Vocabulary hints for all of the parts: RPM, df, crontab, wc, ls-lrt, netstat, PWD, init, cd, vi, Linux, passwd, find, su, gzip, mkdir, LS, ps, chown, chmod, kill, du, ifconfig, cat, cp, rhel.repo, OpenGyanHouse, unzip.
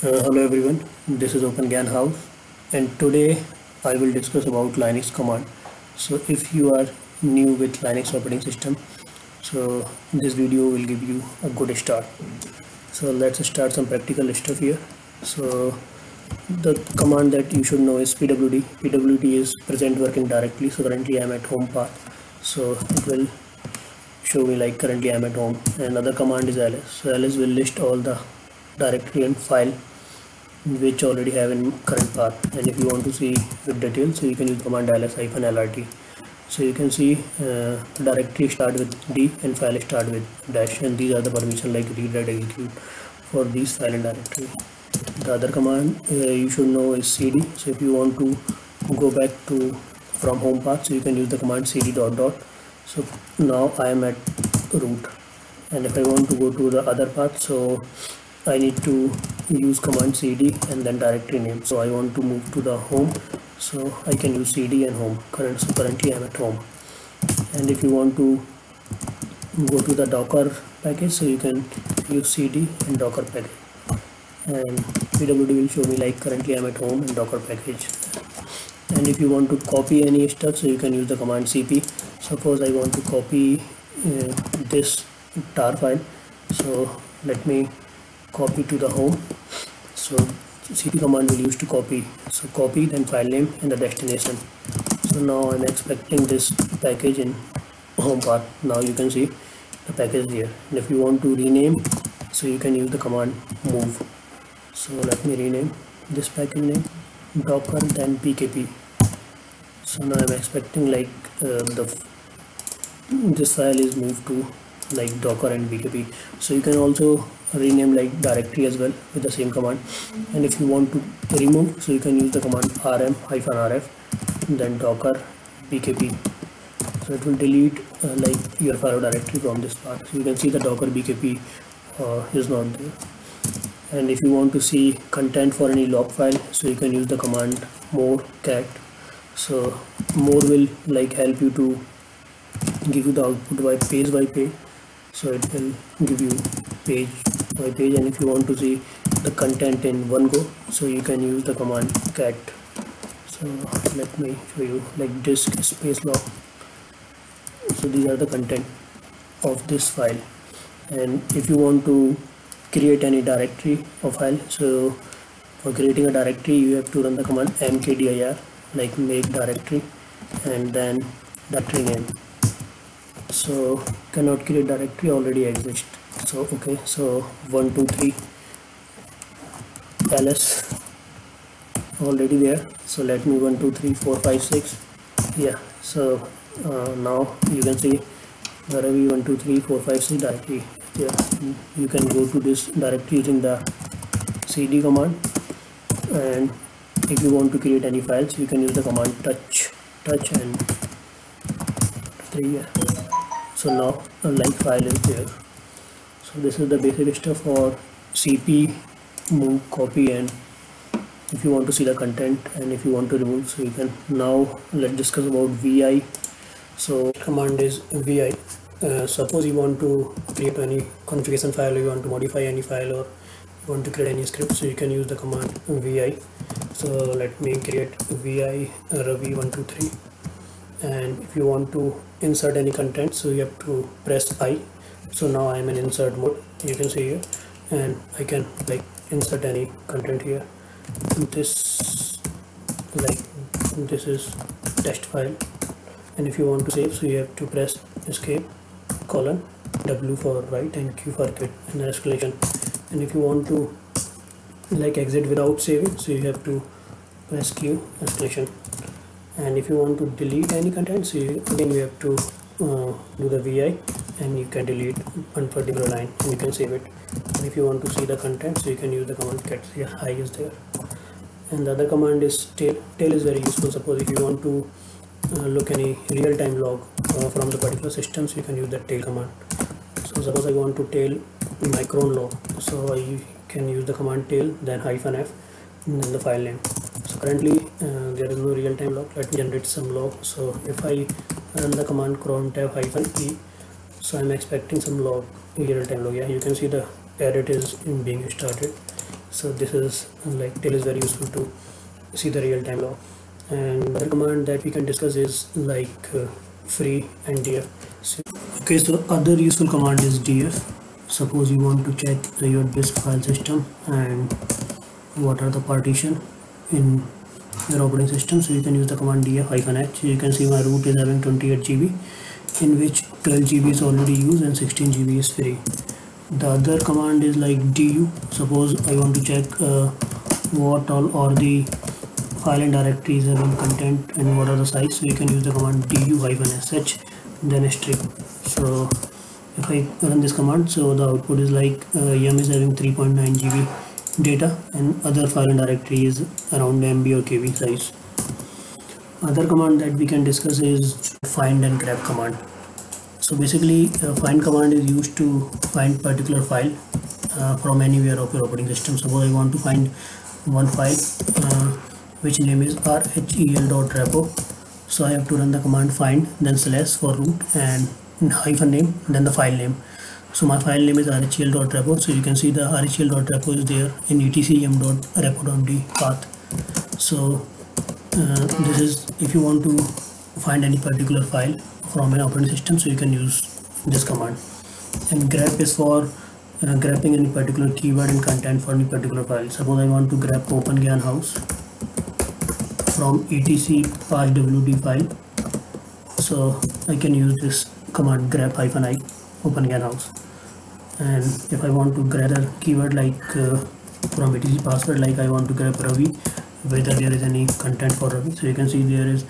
Hello everyone, this is OpenGyanHouse and today I will discuss about Linux command. So if you are new with Linux operating system, so this video will give you a good start. So let's start some practical stuff here. So the command that you should know is PWD. PWD is present working directly. So currently I am at home path. So it will show me like currently I am at home. Another command is LS. So LS will list all the directory and file which already have in current path, and if you want to see the details, so you can use command ls-lrt. So you can see directory start with d and file start with dash, and these are the permission like read, write, execute for these file and directory. The other command you should know is cd. So if you want to go back to from home path, so you can use the command cd dot dot. So now I am at root, and if I want to go to the other path, so I need to use command cd and then directory name. So I want to move to the home, so I can use cd and home. Currently I am at home. And if you want to go to the docker package, so you can use cd and docker package, and pwd will show me like currently I am at home and docker package. And if you want to copy any stuff, so you can use the command cp. Suppose I want to copy this tar file, so let me copy to the home. So cd command will use to copy, so copy then file name and the destination. So now I'm expecting this package in home path. Now you can see the package here, and if you want to rename, so you can use the command move. So let me rename this package name docker then pkp. So now I'm expecting like this file is moved to like docker and pkp. So you can also rename like directory as well with the same command. And if you want to remove, so you can use the command rm-rf then docker pkp. So it will delete like your file directory from this part. So you can see the docker pkp is not there. And if you want to see content for any log file, so you can use the command more cat. So more will like help you to give you the output by page, so it will give you page by page. And if you want to see the content in one go, so you can use the command cat. So let me show you like disk space log. So these are the content of this file. And if you want to create any directory or file, so for creating a directory you have to run the command mkdir like make directory and then directory name. So cannot create directory already exists. So okay, so 1 2 3 ls already there. So let me 1 2 3 4 5 6. Yeah. So now you can see wherever you 1 2 3 4 5 6 directory. Yeah. You can go to this directory using the cd command. And if you want to create any files, you can use the command touch and 3. Yeah. So now a like file is there. So this is the basic stuff for cp, move, copy, and if you want to see the content and if you want to remove, so you can. Now let's discuss about vi. So command is vi. Suppose you want to create any configuration file, or you want to modify any file, or you want to create any script, so you can use the command vi. So let me create vi ravi123. And if you want to insert any content, so you have to press I. So now I am in insert mode, you can see here, and I can like insert any content here. This is test file, and if you want to save, so you have to press escape colon w for write and q for quit and exclamation. And if you want to like exit without saving, so you have to press q exclamation. And if you want to delete any content, so again you have to do the vi, and you can delete one particular line and you can save it. And if you want to see the content, so you can use the command cat. Here I is there. And the other command is tail. Tail is very useful. Suppose if you want to look any real-time log from the particular system, so you can use the tail command. So suppose I want to tail my cron log, so I can use the command tail then -f and then the file name. So currently there is no real-time log. Let me generate some log. So if I run the command crontab -e, so I'm expecting some log, real-time log. Yeah, you can see the edit is being started. So this is like tail is very useful to see the real-time log. And the command that we can discuss is like free and df. Okay, so other useful command is df. Suppose you want to check your disk file system and what are the partition in your operating system, so you can use the command df -h. You can see my root is having 28 GB, in which 12 GB is already used and 16 GB is free. The other command is like du. Suppose I want to check what all or the file and directories having content and what are the size, so you can use the command du -sh, then string. So if I run this command, so the output is like yum is having 3.9 GB data and other file and directory is around MB or KB size. Other command that we can discuss is find and grep command. So basically find command is used to find particular file from anywhere of your operating system. Suppose I want to find one file which name is rhel.repo, so I have to run the command find, then /s for root and hyphen name, then the file name. So my file name is rhel.repo, so you can see the rhel.repo is there in etc/yum.repo.d path. So this is if you want to find any particular file from an operating system, so you can use this command. And grep is for grabbing any particular keyword and content for any particular file. Suppose I want to grab OpenGyanHouse from etc/passwd file, so I can use this command grep -i OpenGyanHouse. And if I want to grab a keyword like from etc/password, like I want to grab Ravi, whether there is any content for Ravi, so you can see there is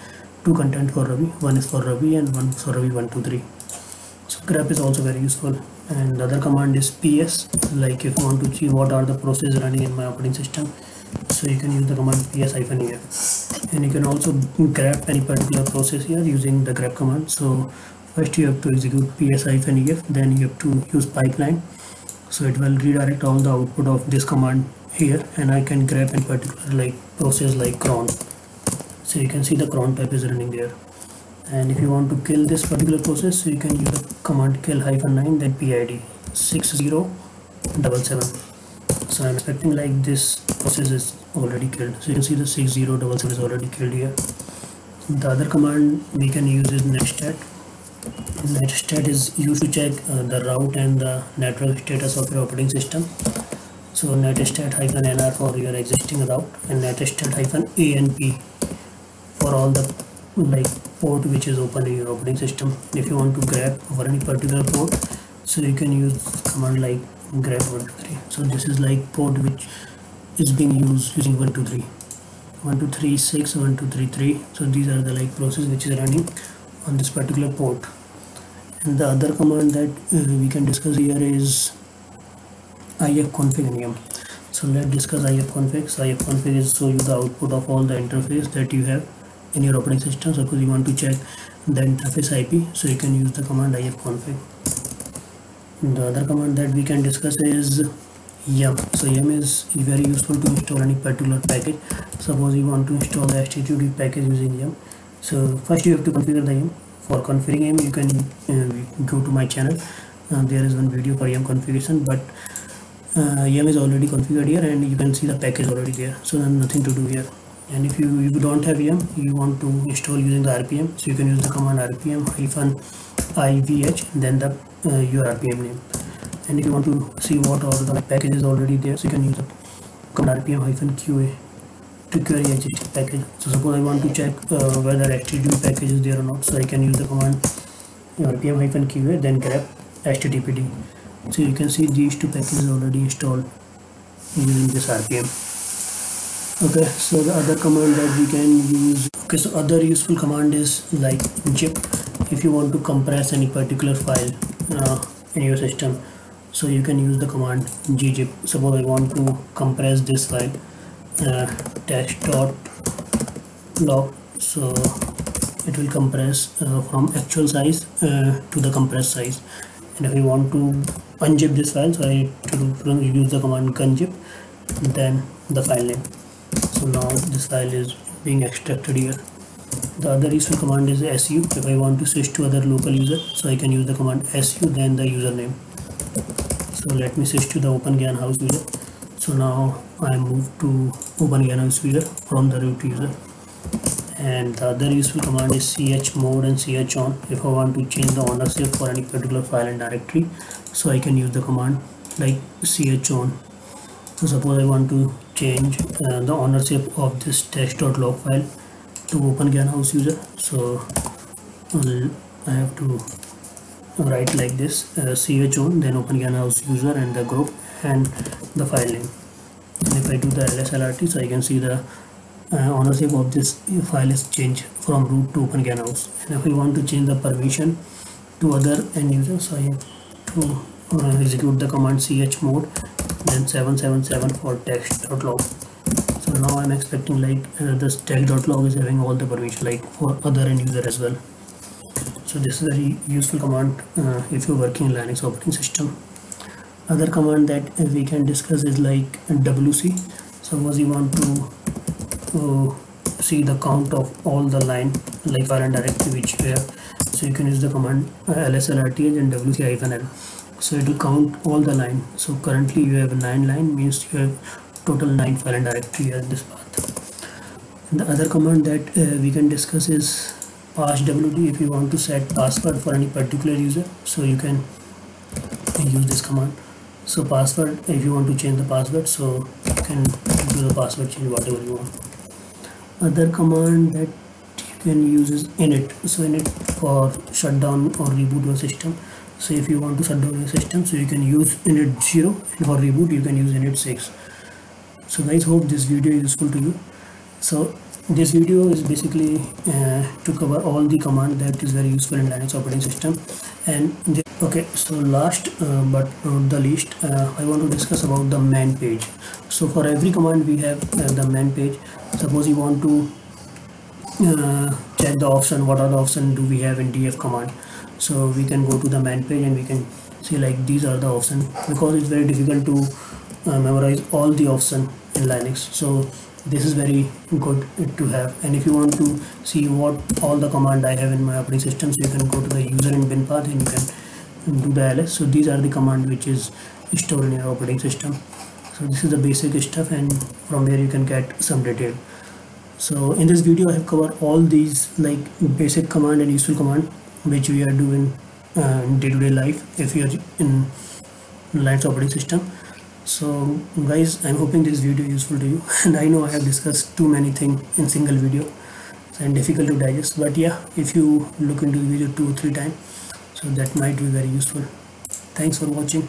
two content for Ravi. One is for Ravi and one for Ravi123. So grep is also very useful. And the other command is ps, like if you want to see what are the processes running in my operating system, so you can use the command ps -ef. And you can also grab any particular process here using the grep command. So first you have to execute ps -ef, then you have to use pipeline, so it will redirect all the output of this command here, and I can grab in particular like process like cron. So you can see the crontab is running there. And if you want to kill this particular process, so you can use the command kill -9, then pid 6077. So I'm expecting like this process is already killed, so you can see the 6077 is already killed here. The other command we can use is netstat. Netstat is used to check the route and the network status of your operating system. So netstat -nr for your existing route, and netstat -anp for all the like port which is open in your operating system. If you want to grab over any particular port, so you can use command like grep123. So this is like port which is being used using 123, 1236, 1233. So these are the like process which is running on this particular port. And the other command that we can discuss here is ifconfig and yum. So let's discuss ifconfig. So ifconfig is show you the output of all the interface that you have in your operating system. So because you want to check the interface IP, so you can use the command ifconfig. And the other command that we can discuss is yum. So yum is very useful to install any particular package. Suppose you want to install the http package using yum. So first you have to configure the yum. For configuring yum, you can go to my channel. There is one video for yum configuration, but yum is already configured here, and you can see the package already there. So then nothing to do here. And if you don't have yum, you want to install using the RPM, so you can use the command rpm -ivh, then the your RPM name. And if you want to see what all the packages already there, so you can use the command rpm -qa to query existing package. So suppose I want to check whether http package is there or not, so I can use the command rpm -qa, then grep httpd. So you can see these two packages already installed using this RPM. Okay, so the other command that we can use, okay, so other useful command is like gzip. If you want to compress any particular file in your system, so you can use the command gzip. Suppose I want to compress this file test.log, so it will compress from actual size to the compressed size. And if you want to unzip this file, so I use the command unzip, then the file name. So now this file is being extracted here. The other useful command is su. If I want to switch to other local user, so I can use the command su, then the username. So let me switch to the OpenGyanHouse user. So now I move to OpenGyanHouse user from the root user, and the other useful command is chmod and chown if I want to change the ownership for any particular file and directory. So I can use the command like chown. So suppose I want to change the ownership of this test.log file to OpenGyanHouse user, so I have to write like this chown, then OpenGyanHouse user and the group and the file name. And if I do the ls-lrt, so I can see the ownership of this file is changed from root to OpenGyanHouse. And if we want to change the permission to other end user, so I have to execute the command chmod, then 777 for text.log. So now I'm expecting like this text.log is having all the permission like for other end user as well. So this is a very useful command if you're working in Linux operating system. Other command that we can discuss is like wc. Suppose you want to see the count of all the line like current directory which you have, so you can use the command ls-lrt and wc-l, so it will count all the line. So currently you have 9 line, means you have total 9 file and directory in this path. And the other command that we can discuss is passwd. If you want to set password for any particular user, so you can use this command. So password, if you want to change the password, so you can do the password change whatever you want. Other command that you can use is init. So init for shutdown or reboot your system. So if you want to shut down your system, so you can use init 0, and for reboot you can use init 6. So guys, hope this video is useful to you. So this video is basically to cover all the command that is very useful in Linux operating system. And okay, so last but not the least, I want to discuss about the man page. So for every command we have the man page. Suppose you want to check the option, what are the option do we have in df command, so we can go to the man page and we can see like these are the option, because it's very difficult to memorize all the option in Linux. So this is very good to have. And if you want to see what all the command I have in my operating system, so you can go to the user and bin path and you can do the ls. So these are the command which is stored in your operating system. So this is the basic stuff, and from where you can get some detail. So in this video I have covered all these like basic command and useful command which we are doing in day-to-day life if you are in Linux operating system. So guys, I'm hoping this video is useful to you, and I know I have discussed too many things in single video and difficult to digest, but yeah, if you look into the video 2 or 3 times, so that might be very useful. Thanks for watching.